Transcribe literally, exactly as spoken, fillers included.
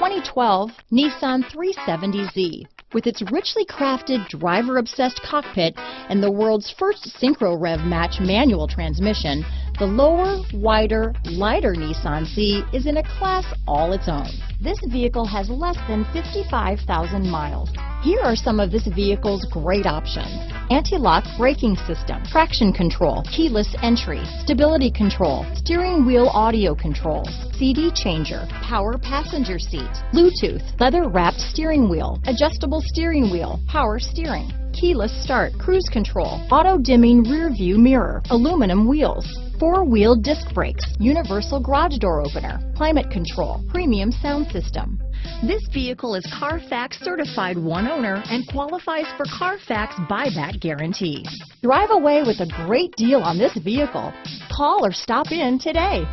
twenty twelve Nissan three seventy Z. With its richly crafted, driver-obsessed cockpit and the world's first synchro rev match manual transmission, the lower, wider, lighter Nissan Z is in a class all its own. This vehicle has less than fifty-five thousand miles. Here are some of this vehicle's great options: anti-lock braking system, traction control, keyless entry, stability control, steering wheel audio controls, C D changer, power passenger seat, Bluetooth, leather-wrapped steering wheel, adjustable steering wheel, power steering, keyless start, cruise control, auto-dimming rear-view mirror, aluminum wheels, four-wheel disc brakes, universal garage door opener, climate control, premium sound system. This vehicle is Carfax certified one owner and qualifies for Carfax buyback guarantee. Drive away with a great deal on this vehicle. Call or stop in today.